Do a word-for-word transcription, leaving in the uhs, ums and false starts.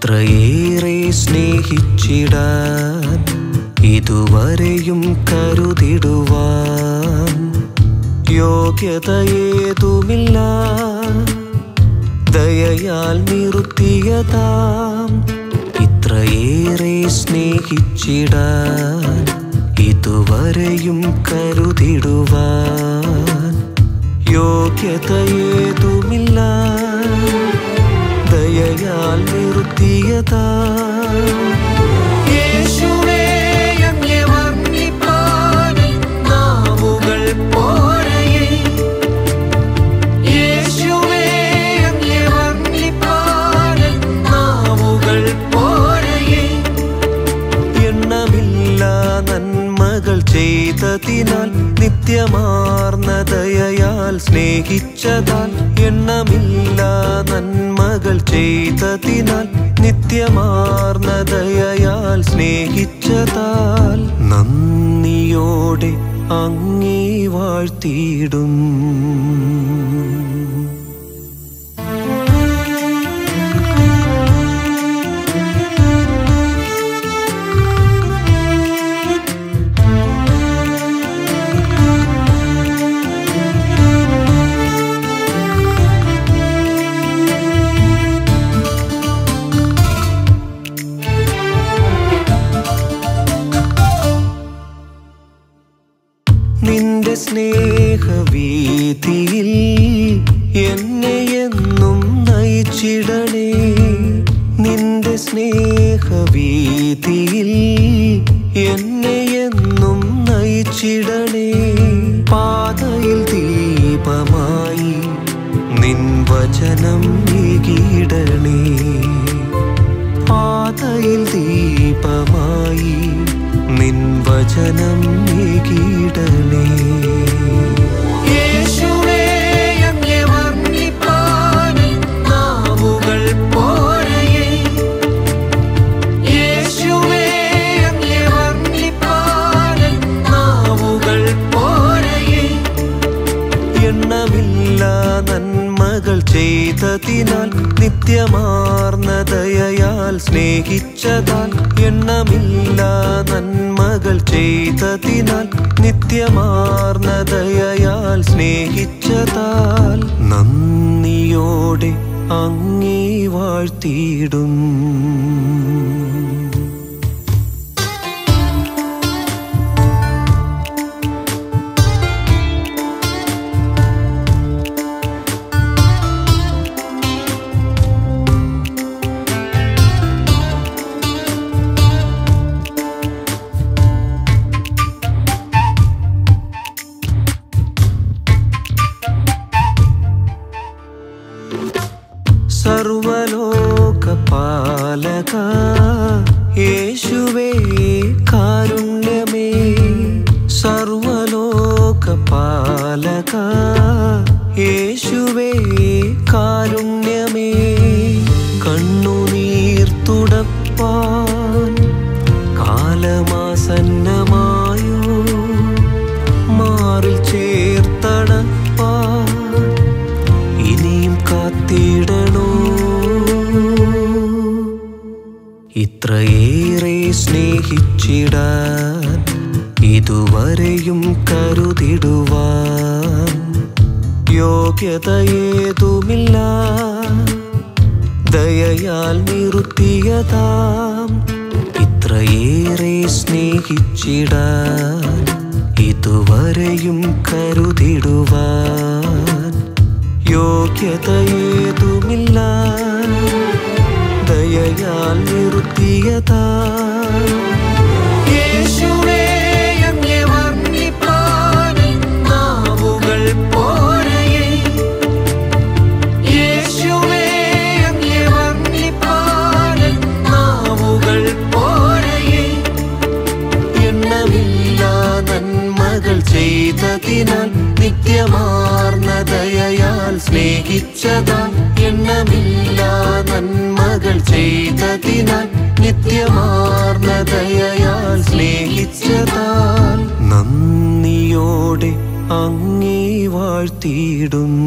ഇത്രയേറെ സ്നേഹിച്ചിടാൻ ഇതുവരെയും കരുതിടുവാൻ യോഗ്യതയേതുമില്ല ദയയാൽ നിർത്തിയതാം ഇത്രയേറെ സ്നേഹിച്ചിടാൻ ഇതുവരെയും കരുതിടുവാൻ യോഗ്യതയേതുമില്ല दययाल निरुतियता നിത്യമാർന്ന ദയയാൽ സ്നേഹിച്ചതാൽ എണ്ണമില്ല നന്മകൾ ചെയ്തതിനാൽ നിത്യമാർന്ന ദയയാൽ സ്നേഹിച്ചതാൽ നന്ദിയോടെ അങ്ങേ വാഴ്ത്തിയിടും സ്നേഹവീതിയിൽ എന്നെ എന്നും നയിച്ചിടണേ നിന്റെ സ്നേഹവീതിയിൽ എന്നെ എന്നും നയിച്ചിടണേ പാതയിൽ ദീപമായി നിൻ വചനം ഏകിടണേ പാതയിൽ ദീപമായി നിൻ വചനം ഏകിടണേ നിത്യമാർന്ന ദയയാൽ സ്നേഹിച്ചതാൽ എണ്ണമില്ല നന്മകൾ ചെയ്തതിനാൽ നിത്യമാർന്ന ദയയാൽ സ്നേഹിച്ചതാൽ നന്ദിയോടെ അങ്ങേ വാഴ്ത്തിയിടും യേശുവേ കാരുണ്യമേ സർവലോകപാലക യേശുവേ കാരുണ്യമേ കണ്ണുനീർ തുടപ്പാൻ കാലമാസന്നമായോ മാറിൽ ചേർത്തടപ്പാൻ ഇനിയും കാത്തിടണോ ഇത്രയേറെ സ്നേഹിച്ചിടാൻ ഇതുവരെയും കരുതിടുവാൻ യോഗ്യതയേതുമില്ല ദയയാൽ നിർത്തിയതാം ഇത്രയേറെ സ്നേഹിച്ചിടാൻ ഇതുവരെയും കരുതിടുവാൻ യോഗ്യതയേതുമില്ല ദയയാൽ നിർത്തിയതാം യേശുവേ അങ്ങേ വർണ്ണിപ്പാൻ നാവുകൾ പോരയേ യേശുവേ അങ്ങേ വർണ്ണിപ്പാൻ നാവുകൾ പോരയേ എണ്ണമില്ല നന്മകൾ ചെയ്തതിനാൽ നിത്യമാർന്ന ദയയാൽ സ്നേഹിച്ചതാൽ എണ്ണമില്ല നന്മകൾ ചെയ്തതിനാൽ നിത്യമാർന്ന ദയയാൽ സ്നേഹിച്ചതാൽ നന്ദിയോടെ അങ്ങേ വാഴ്ത്തിയിടും.